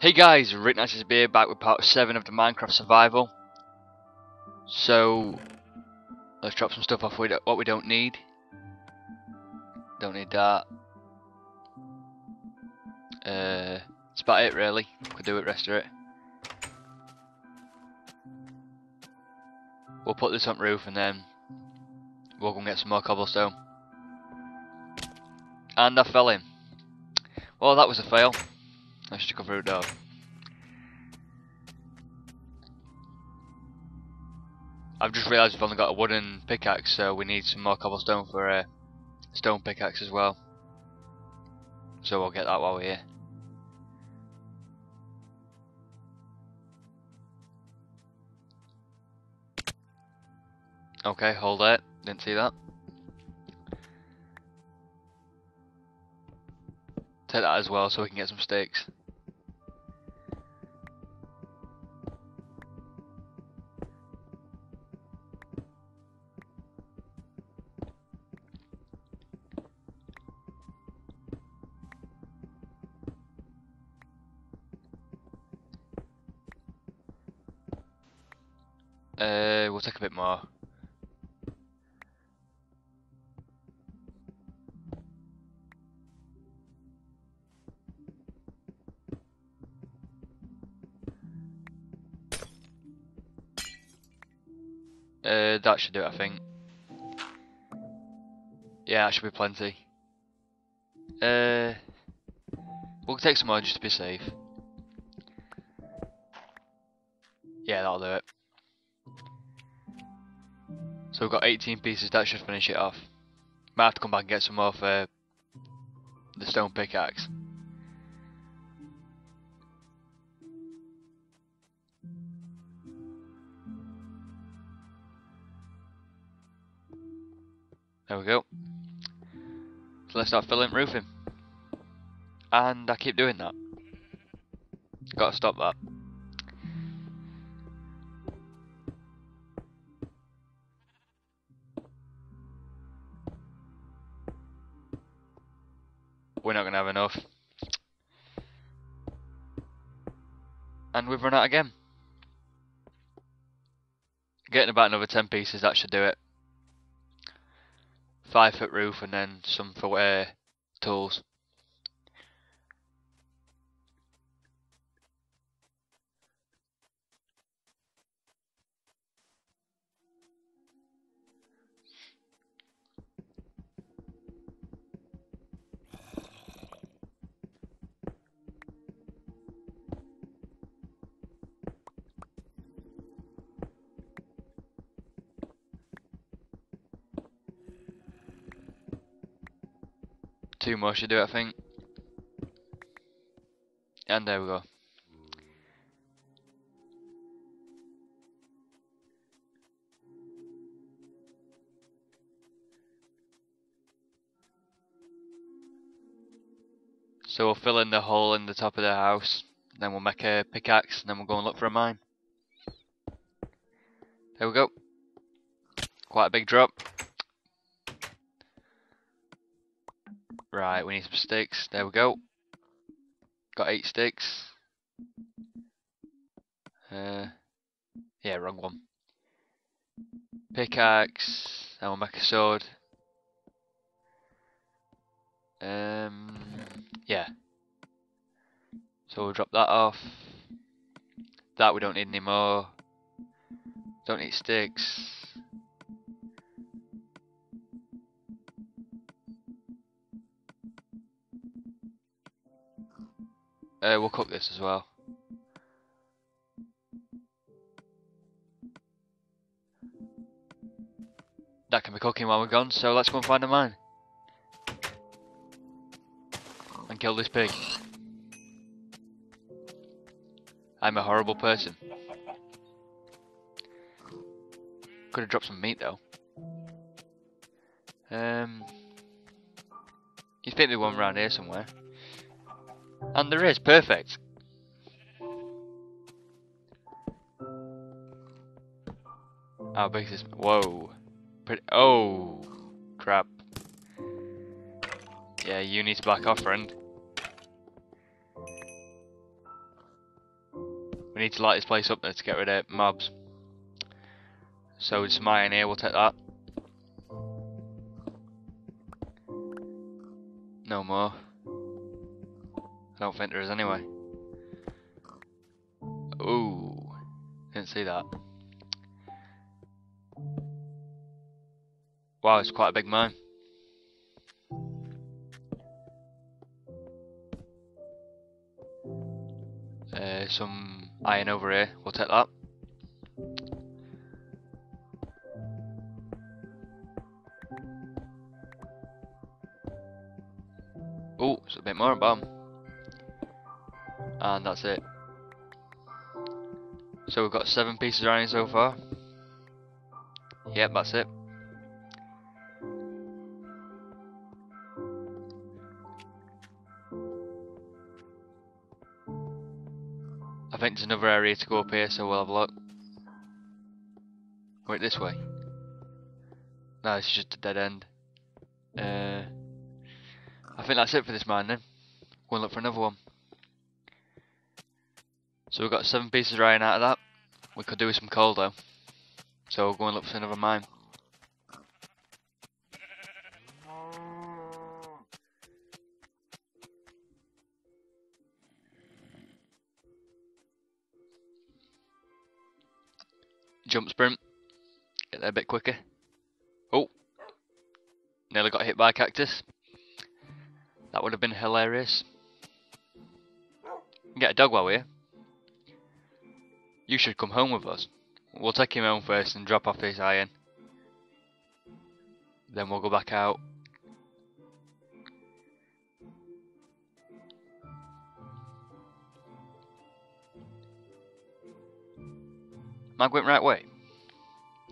Hey guys, Rick96B here, back with part 7 of the Minecraft survival. So let's drop some stuff off what we don't need. Don't need that. That's about it really. Could do it, rest of it. We'll put this on the roof and then we'll go and get some more cobblestone. And I fell in. Well, that was a fail. I should come through a door. I've just realised we've only got a wooden pickaxe, so we need some more cobblestone for a stone pickaxe as well. So we'll get that while we're here. Okay, hold it. Didn't see that. Take that as well so we can get some sticks. We'll take a bit more. That should do it, I think. Yeah, that should be plenty. We'll take some more just to be safe. Yeah, that'll do it. So we've got 18 pieces, that should finish it off. Might have to come back and get some more for the stone pickaxe. There we go. So let's start filling roofing. And I keep doing that. Gotta stop that. We're not gonna have enough. And we've run out again. Getting about another 10 pieces, that should do it. 5-foot roof and then some for tools. Two more should do it, I think. And there we go. So we'll fill in the hole in the top of the house, then we'll make a pickaxe, and then we'll go and look for a mine. There we go. Quite a big drop. Right, we need some sticks. There we go. Got 8 sticks. Yeah, wrong one. Pickaxe. And we'll make a sword. Yeah. So we'll drop that off. That we don't need anymore. Don't need sticks. We'll cook this as well. That can be cooking while we're gone, so let's go and find a mine. And kill this pig. I'm a horrible person. Could have dropped some meat though. You'd think there'd be one around here somewhere. And there is, perfect. How big is this? Whoa. Pretty, oh, crap. Yeah, you need to back off, friend. We need to light this place up though to get rid of mobs. So with some iron here, we'll take that. No more. I don't think there is anyway. Ooh, didn't see that. Wow, it's quite a big mine. Some iron over here, we'll take that. Oh, it's a bit more, bomb. And that's it. So we've got 7 pieces of iron so far. Yep, that's it. I think there's another area to go up here, so we'll have a look. Wait, this way. No, it's just a dead end. I think that's it for this mine then. Go and look for another one. So we've got 7 pieces of iron out of that. We could do with some coal though. So we'll go and look for another mine. Jump sprint. Get there a bit quicker. Oh! Nearly got hit by a cactus. That would have been hilarious. Get a dog while we're here. You should come home with us. We'll take him home first and drop off his iron. Then we'll go back out. Mag went right way.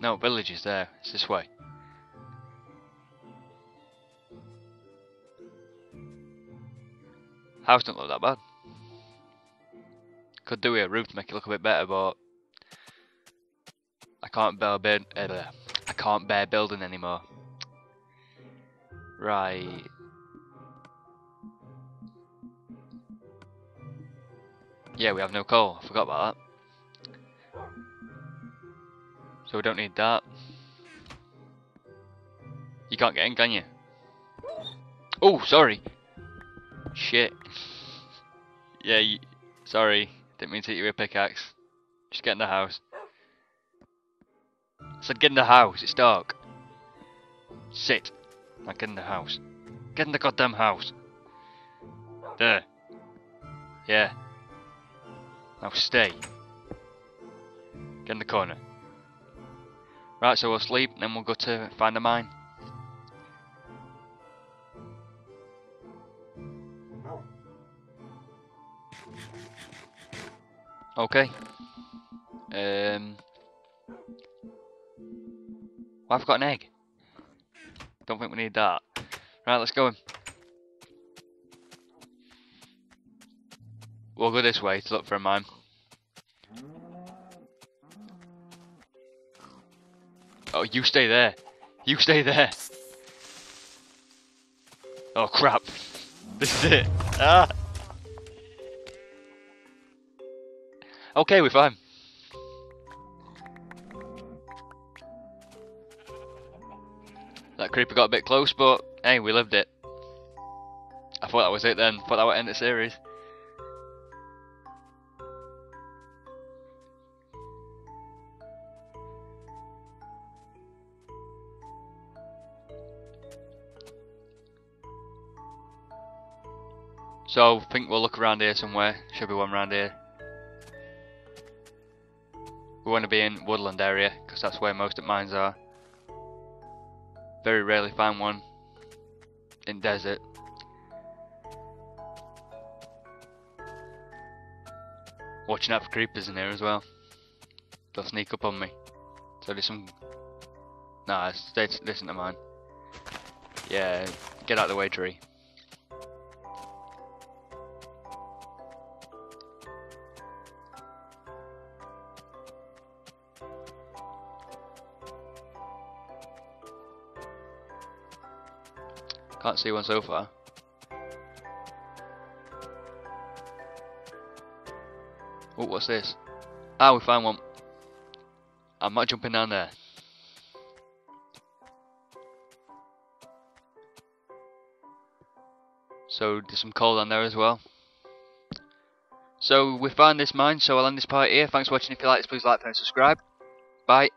No, village is there. It's this way. House don't look that bad. Could do with a roof to make it look a bit better, but I can't bear building anymore. Right. Yeah, we have no coal. I forgot about that. So we don't need that. You can't get in, can you? Oh, sorry. Shit. Yeah, sorry. Didn't mean to hit you with a pickaxe. Just get in the house. I said get in the house, it's dark. Sit. Now get in the house. Get in the goddamn house. There. Yeah. Now stay. Get in the corner. Right, so we'll sleep and then we'll go to find a mine. Okay. Well, I've got an egg. Don't think we need that. Right, let's go in. We'll go this way to look for a mine. Oh, you stay there. You stay there. Oh, crap. This is it. Ah! Okay, we're fine. That creeper got a bit close, but hey, we lived it. I thought that was it then. I thought that would end the series. So, I think we'll look around here somewhere. Should be one around here. We want to be in woodland area because that's where most of mines are. Very rarely find one in desert. Watching out for creepers in here as well. They'll sneak up on me. So there's some. Nah, this isn't a mine. Yeah, get out of the way, tree. Can't see one so far. Oh, what's this? Ah, we found one. I'm not jumping down there. So there's some coal down there as well. So we found this mine, so I'll end this part here. Thanks for watching. If you like this, please like and subscribe. Bye.